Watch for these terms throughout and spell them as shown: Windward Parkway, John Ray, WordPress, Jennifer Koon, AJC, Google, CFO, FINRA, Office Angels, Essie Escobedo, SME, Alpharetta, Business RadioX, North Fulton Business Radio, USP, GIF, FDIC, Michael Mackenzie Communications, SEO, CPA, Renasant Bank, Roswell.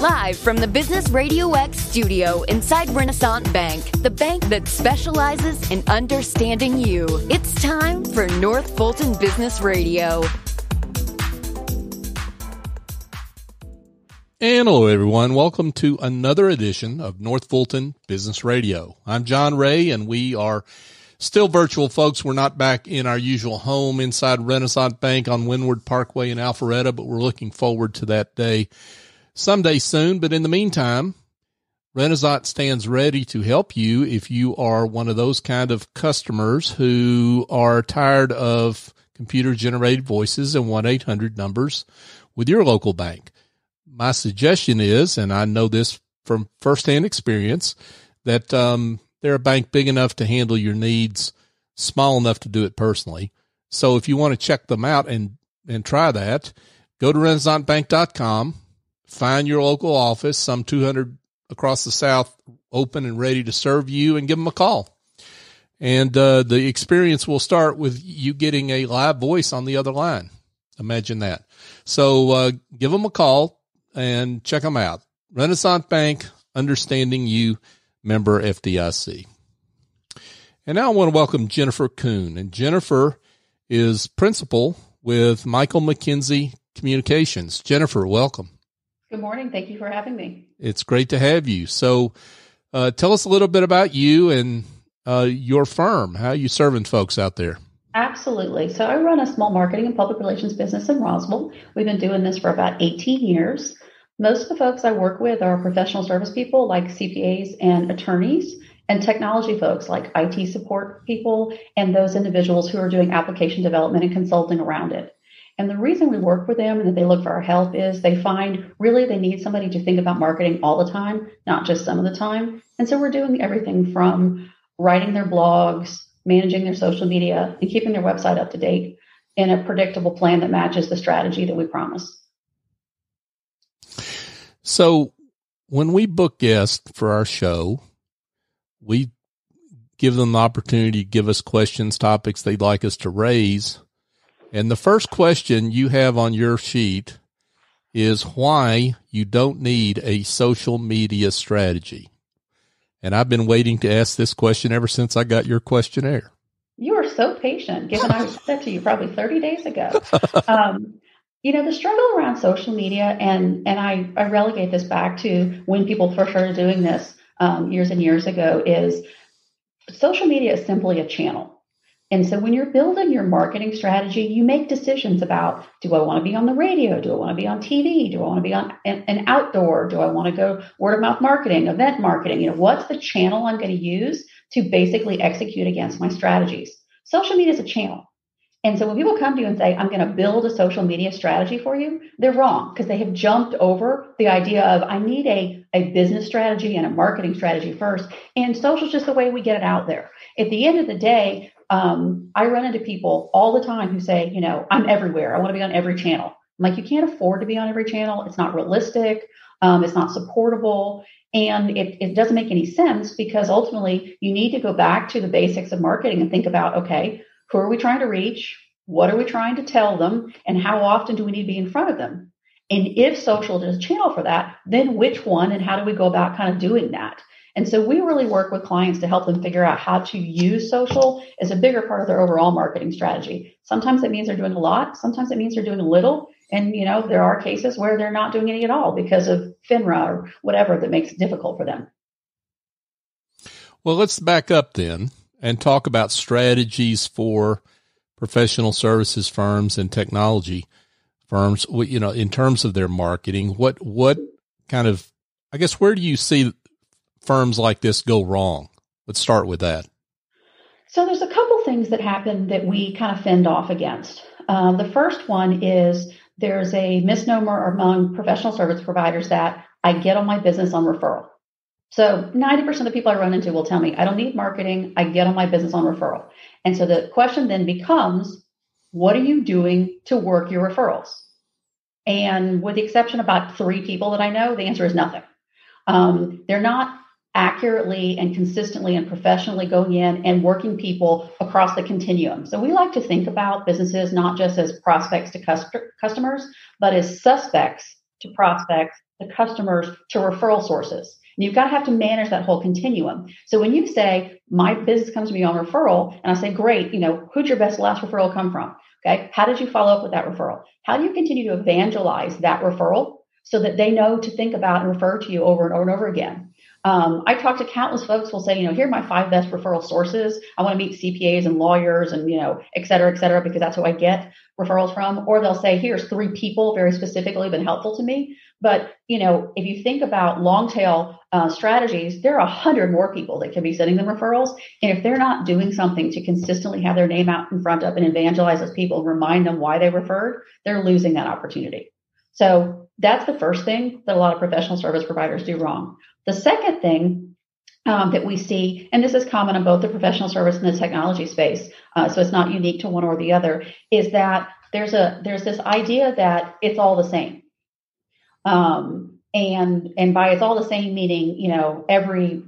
Live from the Business RadioX studio inside Renasant Bank, the bank that specializes in understanding you. It's time for North Fulton Business Radio. And hello, everyone. Welcome to another edition of North Fulton Business Radio. I'm John Ray, and we are still virtual, folks. We're not back in our usual home inside Renasant Bank on Windward Parkway in Alpharetta, but we're looking forward to that day someday soon. But in the meantime, Renasant stands ready to help you if you are one of those kind of customers who are tired of computer-generated voices and 1-800 numbers with your local bank. My suggestion is, and I know this from firsthand experience, that they're a bank big enough to handle your needs, small enough to do it personally. So if you want to check them out and try that, go to renaissantbank.com, find your local office, some 200 across the South, open and ready to serve you, and give them a call. And the experience will start with you getting a live voice on the other line. Imagine that. So give them a call and check them out. Renasant Bank, understanding you, member FDIC. And now I want to welcome Jennifer Koon. And Jennifer is principal with Michael Mackenzie Communications. Jennifer, welcome. Good morning. Thank you for having me. It's great to have you. So tell us a little bit about you and your firm. How are you serving folks out there? Absolutely. So I run a small marketing and public relations business in Roswell. We've been doing this for about 18 years. Most of the folks I work with are professional service people like CPAs and attorneys, and technology folks like IT support people and those individuals who are doing application development and consulting around it. And the reason we work with them and that they look for our help is they find really they need somebody to think about marketing all the time, not just some of the time. And so we're doing everything from writing their blogs, managing their social media, and keeping their website up to date in a predictable plan that matches the strategy that we promise. So when we book guests for our show, we give them the opportunity to give us questions, topics they'd like us to raise. And the first question you have on your sheet is why you don't need a social media strategy. And I've been waiting to ask this question ever since I got your questionnaire. You are so patient, given I sent that to you probably 30 days ago. You know, the struggle around social media, and I relegate this back to when people first started doing this years and years ago, is social media is simply a channel. And so when you're building your marketing strategy, you make decisions about, do I want to be on the radio? Do I want to be on TV? Do I want to be on an outdoor? Do I want to go word of mouth marketing, event marketing? You know, what's the channel I'm going to use to basically execute against my strategies? Social media is a channel. And so when people come to you and say, I'm going to build a social media strategy for you, they're wrong because they have jumped over the idea of I need a business strategy and a marketing strategy first. And social is just the way we get it out there. At the end of the day, I run into people all the time who say, you know, I'm everywhere. I want to be on every channel. I'm like, you can't afford to be on every channel. It's not realistic. It's not supportable. And it doesn't make any sense because ultimately you need to go back to the basics of marketing and think about, okay, who are we trying to reach? What are we trying to tell them? And how often do we need to be in front of them? And if social is a channel for that, then which one and how do we go about kind of doing that? And so we really work with clients to help them figure out how to use social as a bigger part of their overall marketing strategy. Sometimes that means they're doing a lot. Sometimes it means they're doing a little. And, you know, there are cases where they're not doing any at all because of FINRA or whatever that makes it difficult for them. Well, let's back up then and talk about strategies for professional services firms and technology firms, you know, in terms of their marketing. What kind of, I guess, where do you see firms like this go wrong? Let's start with that. So there's a couple things that happen that we kind of fend off against. The first one is there's a misnomer among professional service providers that I get all my business on referral. So 90% of the people I run into will tell me, I don't need marketing. I get all my business on referral. And so the question then becomes, what are you doing to work your referrals? And with the exception of about 3 people that I know, the answer is nothing. They're not accurately and consistently and professionally going in and working people across the continuum. So we like to think about businesses not just as prospects to customers, but as suspects to prospects the customers to referral sources. And you've got to have to manage that whole continuum. So when you say, my business comes to me on referral, and I say, great, who'd your best last referral come from? Okay, how did you follow up with that referral? How do you continue to evangelize that referral so that they know to think about and refer to you over and over and over again? I talk to countless folks who will say, here are my 5 best referral sources. I want to meet CPAs and lawyers and, et cetera, because that's who I get referrals from. Or they'll say, here's 3 people very specifically been helpful to me. But, if you think about long tail strategies, there are 100 more people that can be sending them referrals. And if they're not doing something to consistently have their name out in front of and evangelize those people, remind them why they referred, they're losing that opportunity. So that's the first thing that a lot of professional service providers do wrong. The second thing that we see, and this is common in both the professional service and the technology space, so it's not unique to one or the other, is that there's this idea that it's all the same. And by it's all the same, meaning, every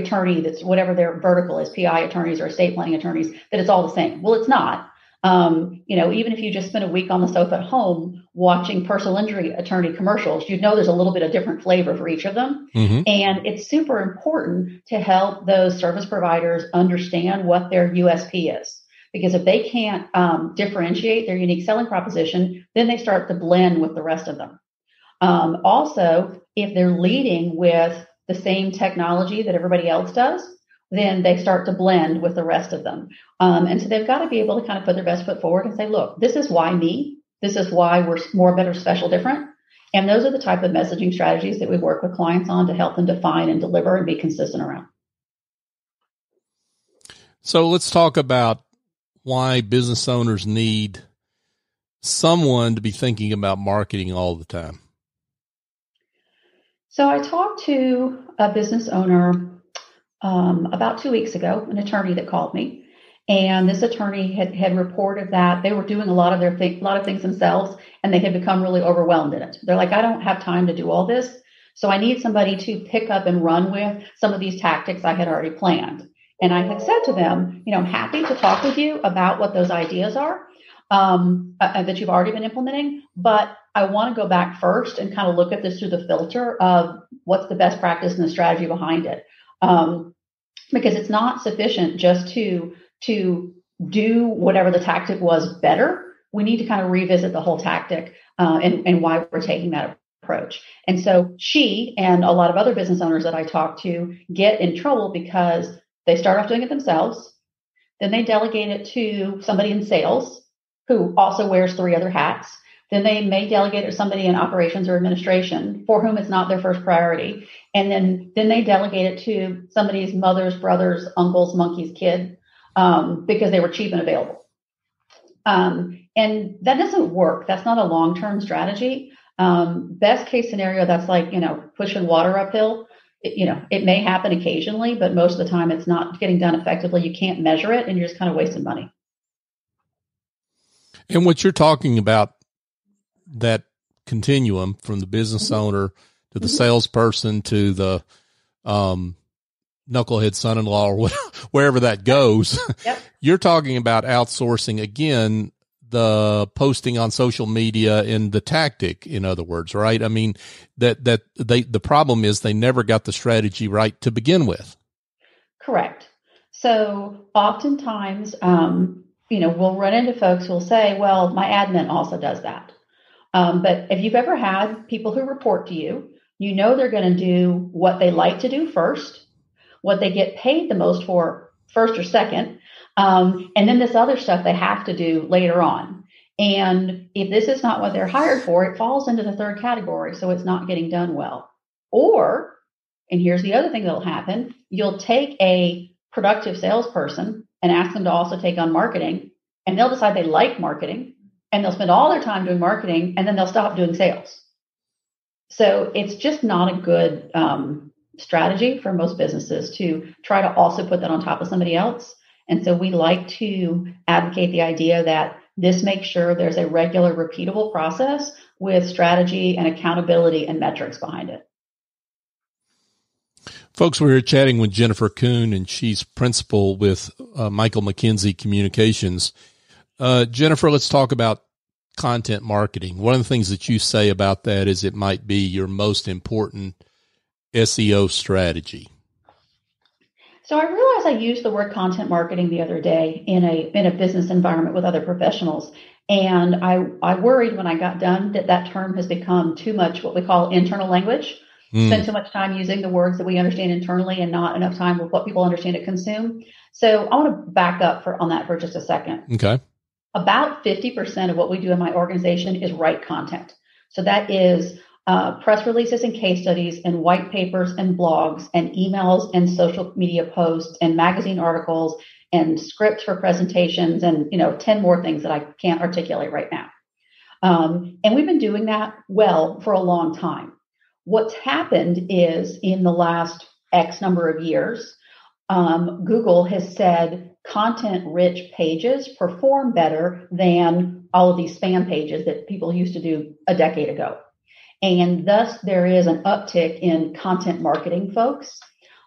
attorney that's whatever their vertical is, PI attorneys or estate planning attorneys, that it's all the same. Well, it's not. Even if you just spend a week on the sofa at home watching personal injury attorney commercials, there's a little bit of different flavor for each of them. Mm-hmm. And it's super important to help those service providers understand what their USP is, because if they can't differentiate their unique selling proposition, then they start to blend with the rest of them. Also, if they're leading with the same technology that everybody else does, then they start to blend with the rest of them. And so they've got to be able to kind of put their best foot forward and say, look, this is why me. This is why we're more, better, special, different. And those are the type of messaging strategies that we work with clients on to help them define and deliver and be consistent around. So let's talk about why business owners need someone to be thinking about marketing all the time. So I talked to a business owner about 2 weeks ago, an attorney that called me, and this attorney had reported that they were doing a lot of things themselves, and they had become really overwhelmed in it. They're like, I don't have time to do all this, so I need somebody to pick up and run with some of these tactics I had already planned. And I had said to them, I'm happy to talk with you about what those ideas are that you've already been implementing, but I want to go back first and kind of look at this through the filter of what's the best practice and the strategy behind it. Because it's not sufficient just to do whatever the tactic was better. We need to kind of revisit the whole tactic, and why we're taking that approach. And so she and a lot of other business owners that I talk to get in trouble because they start off doing it themselves. Then they delegate it to somebody in sales who also wears 3 other hats. Then they may delegate it to somebody in operations or administration for whom it's not their first priority. And then they delegate it to somebody's mother's, brother's, uncle's, monkey's kid, because they were cheap and available. And that doesn't work. That's not a long-term strategy. Best case scenario, that's like, pushing water uphill. It may happen occasionally, but most of the time it's not getting done effectively. You can't measure it, and you're just kind of wasting money. And what you're talking about, that continuum from the business mm-hmm. owner to the mm-hmm. salesperson to the knucklehead son-in-law or wherever that goes, yep. You're talking about outsourcing, again, the posting on social media and the tactic, in other words, right? I mean, the problem is they never got the strategy right to begin with. Correct. So oftentimes, we'll run into folks who will say, well, my admin also does that. But if you've ever had people who report to you, they're going to do what they like to do first, what they get paid the most for first or second, and then this other stuff they have to do later on. And if this is not what they're hired for, it falls into the third category, so it's not getting done well. Or, and here's the other thing that'll happen, you'll take a productive salesperson and ask them to also take on marketing, and they'll decide they like marketing. And they'll spend all their time doing marketing, and then they'll stop doing sales. So it's just not a good strategy for most businesses to try to also put that on top of somebody else. And so we like to advocate the idea that this makes sure there's a regular, repeatable process with strategy and accountability and metrics behind it. Folks, we're here chatting with Jennifer Koon, and she's principal with Michael Mackenzie Communications. Jennifer, let's talk about content marketing, one of the things that you say about that is it might be your most important SEO strategy. So I realized I used the word content marketing the other day in a business environment with other professionals. And I worried when I got done that term has become too much what we call internal language. Spend so much time using the words that we understand internally and not enough time with what people understand to consume. So I want to back up on that for just a second. Okay. About 50% of what we do in my organization is write content. So that is press releases and case studies and white papers and blogs and emails and social media posts and magazine articles and scripts for presentations and, 10 more things that I can't articulate right now. And we've been doing that well for a long time. What's happened is in the last X number of years, Google has said content-rich pages perform better than all of these spam pages that people used to do a decade ago. And thus, there is an uptick in content marketing folks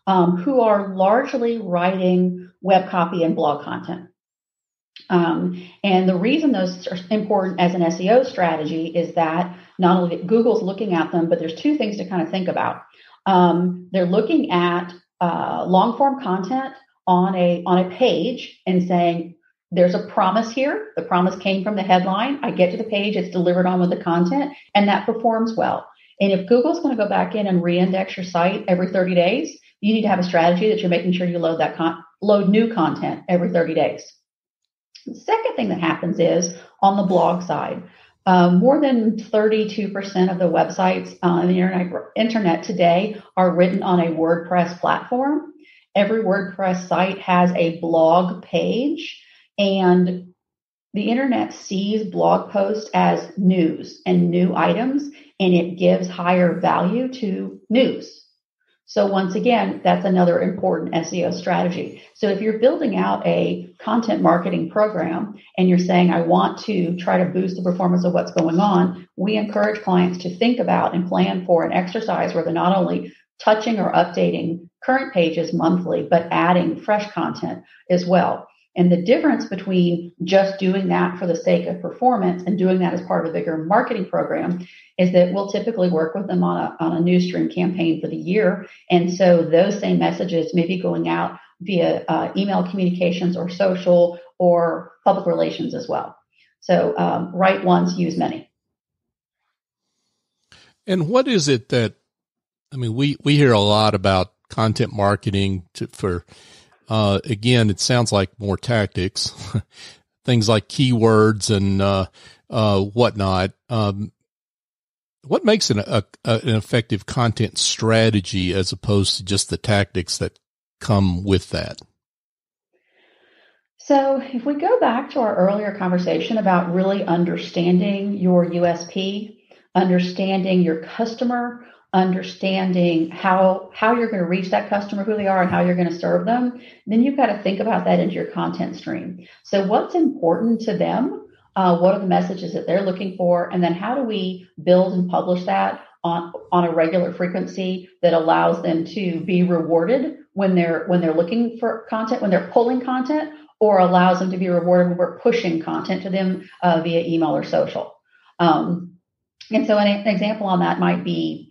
who are largely writing web copy and blog content. And the reason those are important as an SEO strategy is that not only that Google's looking at them, but there's two things to kind of think about. They're looking at long form content on a page and saying, there's a promise here. The promise came from the headline. I get to the page. It's delivered on with the content, and that performs well. And if Google's going to go back in and reindex your site every 30 days, you need to have a strategy that you're making sure you load new content every 30 days. The second thing that happens is on the blog side, more than 32% of the websites on the internet today are written on a WordPress platform. Every WordPress site has a blog page, and the internet sees blog posts as news and new items, and it gives higher value to news. So once again, that's another important SEO strategy. So if you're building out a content marketing program and you're saying, I want to try to boost the performance of what's going on, we encourage clients to think about and plan for an exercise where they're not only touching or updating current pages monthly, but adding fresh content as well. And the difference between just doing that for the sake of performance and doing that as part of a bigger marketing program is that we'll typically work with them on a newsstream campaign for the year. And so those same messages may be going out via email communications or social or public relations as well. So write once, use many. And what is it that, we hear a lot about content marketing again, it sounds like more tactics, things like keywords and whatnot. What makes an effective content strategy as opposed to just the tactics that come with that? So if we go back to our earlier conversation about really understanding your USP, understanding your customer, understanding how you're going to reach that customer, who they are, and how you're going to serve them, then you've got to think about that into your content stream. So what's important to them? What are the messages that they're looking for? And then how do we build and publish that on a regular frequency that allows them to be rewarded when they're looking for content, when they're pulling content, or allows them to be rewarded when we're pushing content to them via email or social. And so an example on that might be,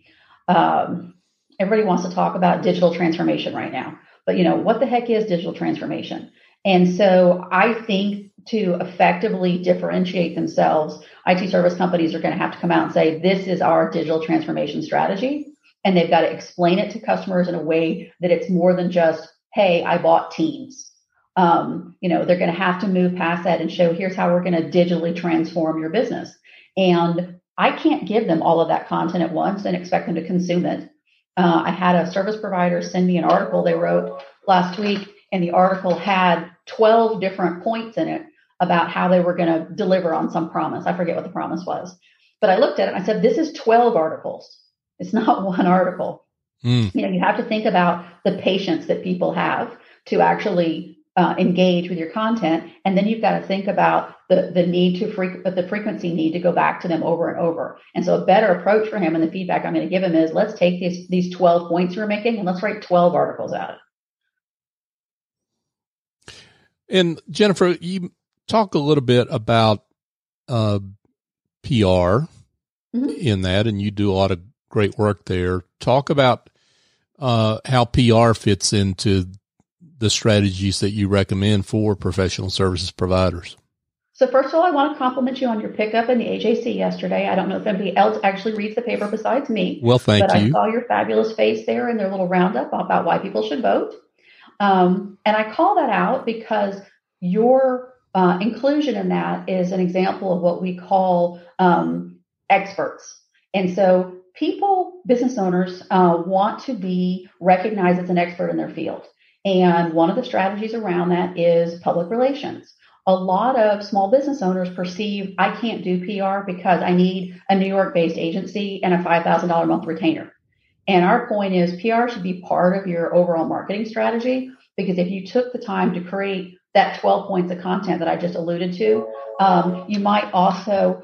everybody wants to talk about digital transformation right now, but what the heck is digital transformation? And so I think to effectively differentiate themselves, IT service companies are going to have to come out and say, this is our digital transformation strategy. And they've got to explain it to customers in a way that it's more than just, hey, I bought Teams. They're going to have to move past that and show, here's how we're going to digitally transform your business. And I can't give them all of that content at once and expect them to consume it. I had a service provider send me an article they wrote last week, and the article had 12 different points in it about how they were going to deliver on some promise. I forget what the promise was, but I looked at it and I said, this is 12 articles. It's not one article. You have to think about the patience that people have to actually engage with your content. And then you've got to think about the frequency need to go back to them over and over. And so a better approach for him and the feedback I'm going to give him is let's take these 12 points we're making and let's write 12 articles out. And Jennifer, you talk a little bit about PR in that, and you do a lot of great work there. Talk about how PR fits into the strategies that you recommend for professional services providers. So first of all, I want to compliment you on your pickup in the AJC yesterday. I don't know if anybody else actually reads the paper besides me. Well, thank you. But I saw your fabulous face there in their little roundup about why people should vote. And I call that out because your inclusion in that is an example of what we call experts. And so people, business owners, want to be recognized as an expert in their field. And one of the strategies around that is public relations. A lot of small business owners perceive I can't do PR because I need a New York-based agency and a $5,000 a month retainer. And our point is PR should be part of your overall marketing strategy, because if you took the time to create that 12 points of content that I just alluded to, you might also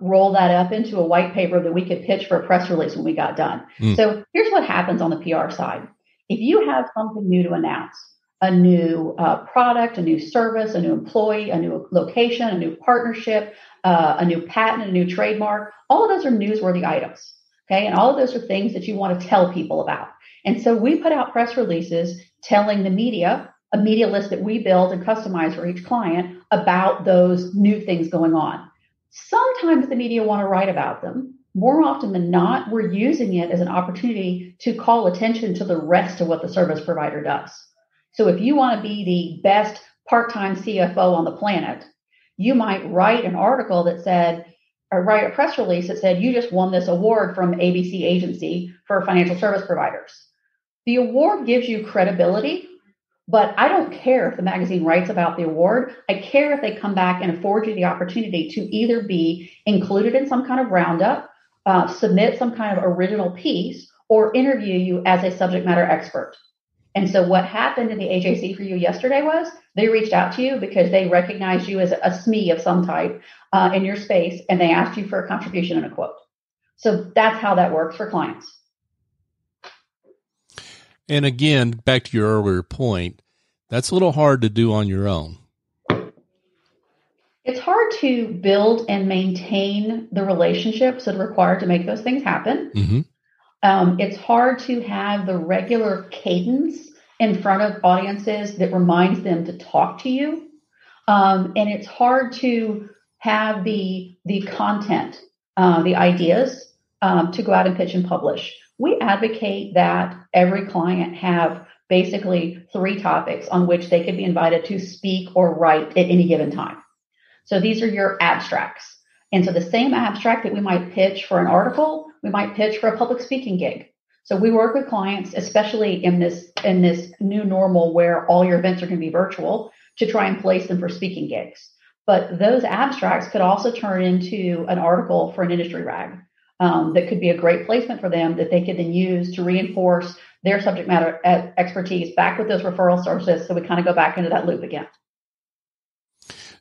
roll that up into a white paper that we could pitch for a press release when we got done. So here's what happens on the PR side. If you have something new to announce, a new product, a new service, a new employee, a new location, a new partnership, a new patent, a new trademark, all of those are newsworthy items, okay? And all of those are things that you want to tell people about. And so we put out press releases telling the media, a media list that we build and customize for each client, about those new things going on. Sometimes the media want to write about them. More often than not, we're using it as an opportunity to call attention to the rest of what the service provider does. So if you want to be the best part-time CFO on the planet, you might write an article that said, or write a press release that said, you just won this award from ABC Agency for Financial Service Providers. The award gives you credibility, but I don't care if the magazine writes about the award. I care if they come back and afford you the opportunity to either be included in some kind of roundup, submit some kind of original piece, or interview you as a subject matter expert. And so what happened in the AJC for you yesterday was they reached out to you because they recognized you as a SME of some type in your space, and they asked you for a contribution and a quote. So that's how that works for clients. And again, back to your earlier point, that's a little hard to do on your own. It's hard to build and maintain the relationships that are required to make those things happen. Mm-hmm. It's hard to have the regular cadence in front of audiences that reminds them to talk to you. And it's hard to have the content, the ideas to go out and pitch and publish. We advocate that every client have basically 3 topics on which they could be invited to speak or write at any given time. So these are your abstracts. And so the same abstract that we might pitch for an article, we might pitch for a public speaking gig. So we work with clients, especially in this new normal where all your events are going to be virtual, to try and place them for speaking gigs. But those abstracts could also turn into an article for an industry rag that could be a great placement for them that they could then use to reinforce their subject matter expertise back with those referral sources. So we kind of go back into that loop again.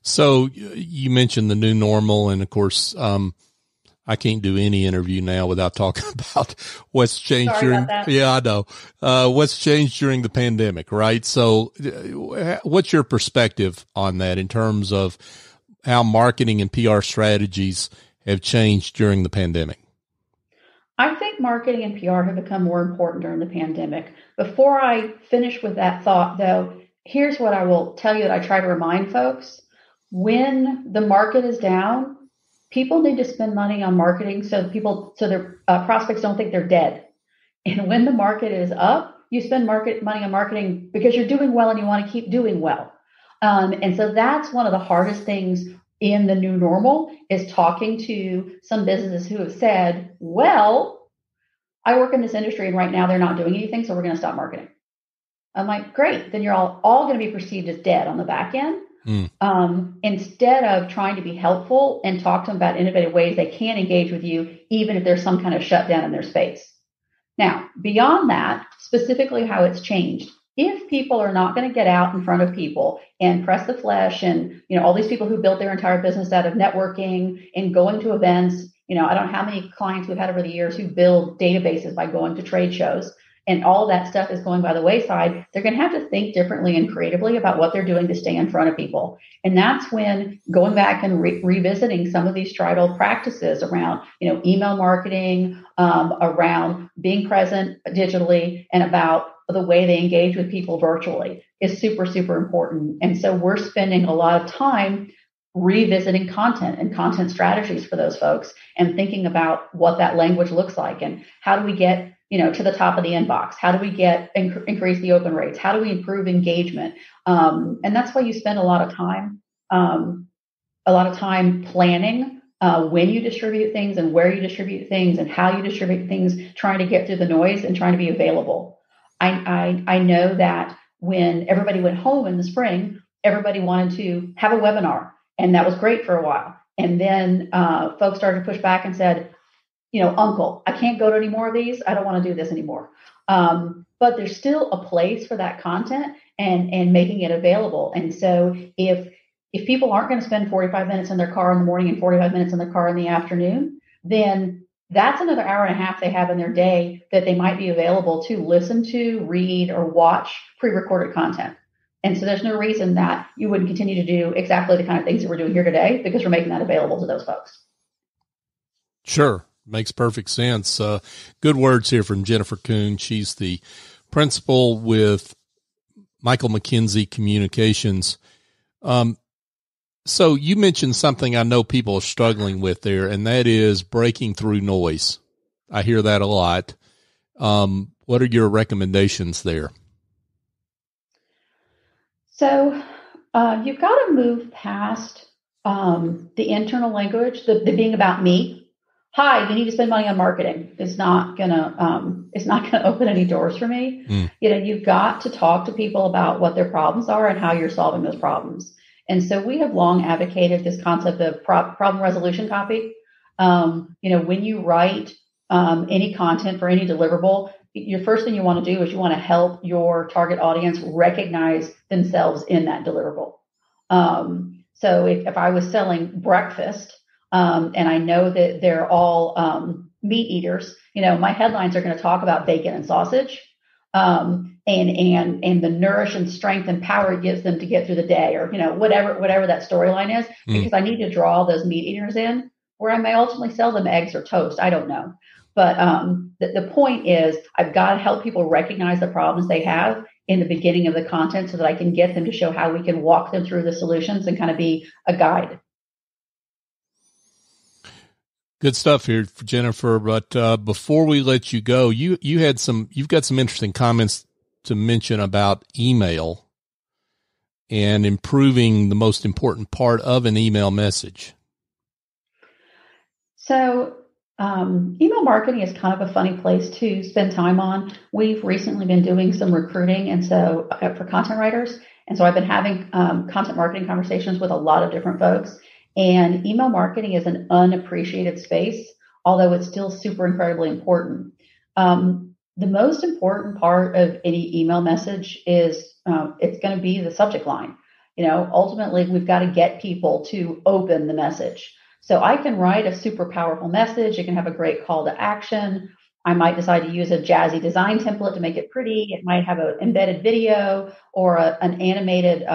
So you mentioned the new normal, and of course, I can't do any interview now without talking about what's changed. What's changed during the pandemic, right? So what's your perspective on that in terms of how marketing and PR strategies have changed during the pandemic? I think marketing and PR have become more important during the pandemic. Before I finish with that thought, though, here's what I will tell you that I try to remind folks. When the market is down, people need to spend money on marketing so their prospects don't think they're dead. And when the market is up, you spend money on marketing because you're doing well and you want to keep doing well. And so that's one of the hardest things in the new normal is talking to some businesses who have said, well, I work in this industry and right now they're not doing anything, so we're going to stop marketing. I'm like, great, then you're all going to be perceived as dead on the back end. Instead of trying to be helpful and talk to them about innovative ways they can engage with you, even if there's some kind of shutdown in their space. Now, beyond that, specifically how it's changed, if people are not going to get out in front of people and press the flesh and, all these people who built their entire business out of networking and going to events, I don't know how many clients we've had over the years who build databases by going to trade shows. and all that stuff is going by the wayside, they're going to have to think differently and creatively about what they're doing to stay in front of people. And that's when going back and revisiting some of these tried practices around, email marketing, around being present digitally, and about the way they engage with people virtually is super, super important. And so we're spending a lot of time revisiting content and content strategies for those folks and thinking about what that language looks like and how do we get to the top of the inbox? How do we increase the open rates? How do we improve engagement? And that's why you spend a lot of time planning when you distribute things and where you distribute things and how you distribute things, trying to get through the noise and trying to be available. I know that when everybody went home in the spring, everybody wanted to have a webinar, and that was great for a while. And then folks started to push back and said, uncle, I can't go to any more of these. I don't want to do this anymore. But there's still a place for that content and making it available. And so if people aren't going to spend 45 minutes in their car in the morning and 45 minutes in their car in the afternoon, then that's another hour and a half they have in their day that they might be available to listen to, read, or watch pre-recorded content. And so there's no reason that you wouldn't continue to do exactly the kind of things that we're doing here today, because we're making that available to those folks. Sure. Makes perfect sense. Good words here from Jennifer Koon. She's the principal with Michael Mackenzie Communications. So you mentioned something I know people are struggling with there, and that is breaking through noise. I hear that a lot. What are your recommendations there? So you've got to move past the internal language, the being about me. Hi, you need to spend money on marketing. It's not gonna open any doors for me. Mm. You've got to talk to people about what their problems are and how you're solving those problems. And so we have long advocated this concept of problem resolution copy. When you write any content for any deliverable, your first thing you want to do is you want to help your target audience recognize themselves in that deliverable. So if I was selling breakfast, and I know that they're all meat eaters, my headlines are going to talk about bacon and sausage and the nourish and strength and power it gives them to get through the day, or, whatever that storyline is, because I need to draw those meat eaters in, where I may ultimately sell them eggs or toast. I don't know. But the point is I've got to help people recognize the problems they have in the beginning of the content so that I can get them to show how we can walk them through the solutions and kind of be a guide. Good stuff here for Jennifer. But before we let you go, you've got some interesting comments to mention about email and improving the most important part of an email message. So email marketing is kind of a funny place to spend time on. We've recently been doing some recruiting, and so for content writers, and so I've been having content marketing conversations with a lot of different folks. And email marketing is an unappreciated space, although it's still super incredibly important. The most important part of any email message is it's going to be the subject line. Ultimately, we've got to get people to open the message. So I can write a super powerful message. It can have a great call to action. I might decide to use a jazzy design template to make it pretty. It might have an embedded video or an animated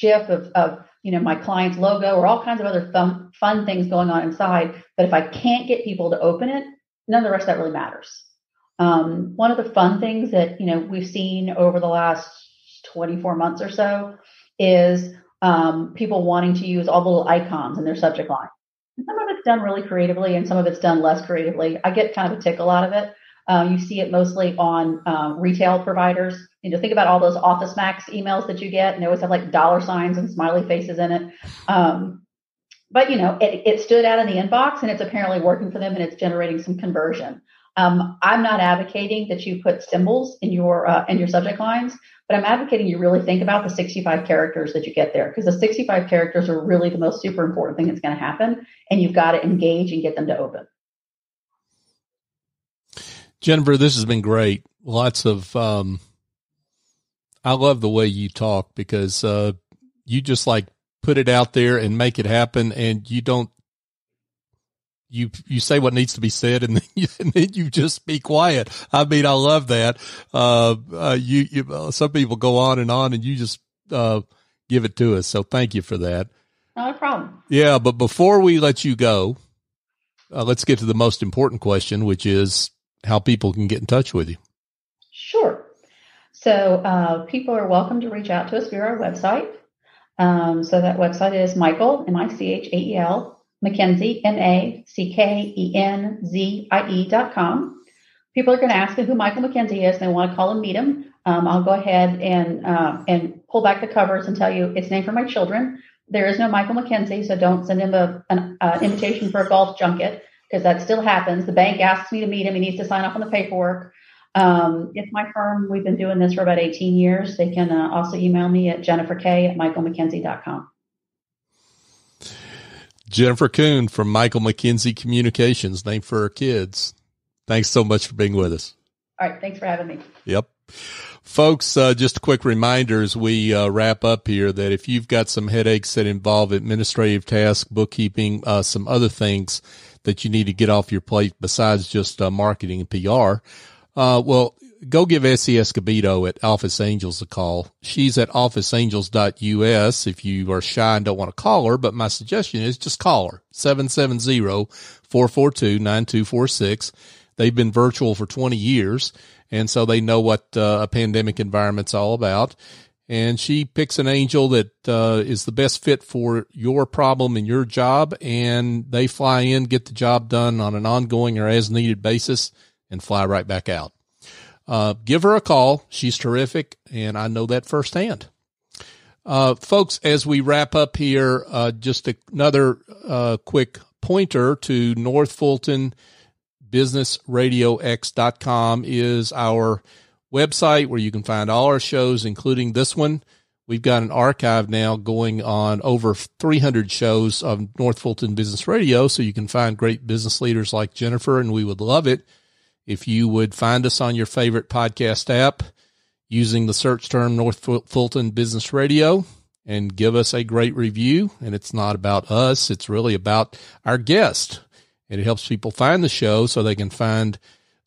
GIF of my client's logo, or all kinds of other fun things going on inside. But if I can't get people to open it, none of the rest of that really matters. One of the fun things that, we've seen over the last 24 months or so is people wanting to use all the little icons in their subject line. And some of it's done really creatively and some of it's done less creatively. I get kind of a tickle out of it. You see it mostly on retail providers. Think about all those Office Max emails that you get, and they always have like $ and smiley faces in it. But, it stood out in the inbox, and it's apparently working for them, and it's generating some conversion. I'm not advocating that you put symbols in your subject lines, but I'm advocating you really think about the 65 characters that you get there, because the 65 characters are really the most super important thing that's going to happen, and you've got to engage and get them to open. Jennifer, this has been great. Lots of, I love the way you talk, because you just like put it out there and make it happen. And you don't, you say what needs to be said, and then you just be quiet. I mean, I love that. Some people go on, and you just give it to us. So thank you for that. Not a problem. Yeah, but before we let you go, let's get to the most important question, which is how people can get in touch with you. Sure. So people are welcome to reach out to us via our website. So that website is Michael, M-I-C-H-A-E-L, Mackenzie, MacKenzie.com. People are going to ask me who Michael Mackenzie is. They want to call and meet him. I'll go ahead and pull back the covers and tell you it's named for my children. There is no Michael Mackenzie, so don't send him an invitation for a golf junket, because that still happens. The bank asks me to meet him. He needs to sign off on the paperwork. It's my firm. We've been doing this for about 18 years. They can also email me at jenniferk@michaelmackenzie.com. Jennifer Koon from Michael Mackenzie Communications, named for her kids. Thanks so much for being with us. All right. Thanks for having me. Yep. Folks, just a quick reminder as we wrap up here that if you've got some headaches that involve administrative tasks, bookkeeping, some other things that you need to get off your plate besides just marketing and PR, well, go give Essie Escobedo at Office Angels a call. She's at officeangels.us if you are shy and don't want to call her, but my suggestion is just call her, 770-442-9246. They've been virtual for 20 years, and so they know what a pandemic environment's all about. And she picks an angel that is the best fit for your problem and your job, and they fly in, get the job done on an ongoing or as-needed basis, and fly right back out. Give her a call. She's terrific, and I know that firsthand. Folks, as we wrap up here, just another quick pointer to North Fulton Business RadioX.com is our website where you can find all our shows, including this one. We've got an archive now going on over 300 shows of North Fulton Business Radio, so you can find great business leaders like Jennifer, and we would love it if you would find us on your favorite podcast app using the search term North Fulton Business Radio and give us a great review. And it's not about us. It's really about our guest. And it helps people find the show so they can find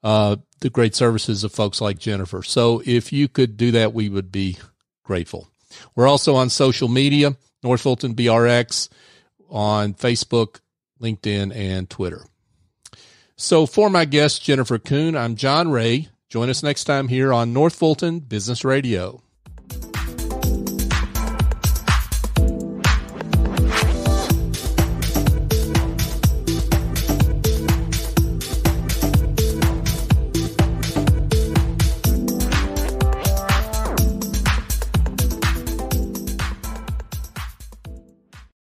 the great services of folks like Jennifer. So if you could do that, we would be grateful. We're also on social media, North Fulton BRX, on Facebook, LinkedIn, and Twitter. So for my guest, Jennifer Koon, I'm John Ray. Join us next time here on North Fulton Business Radio.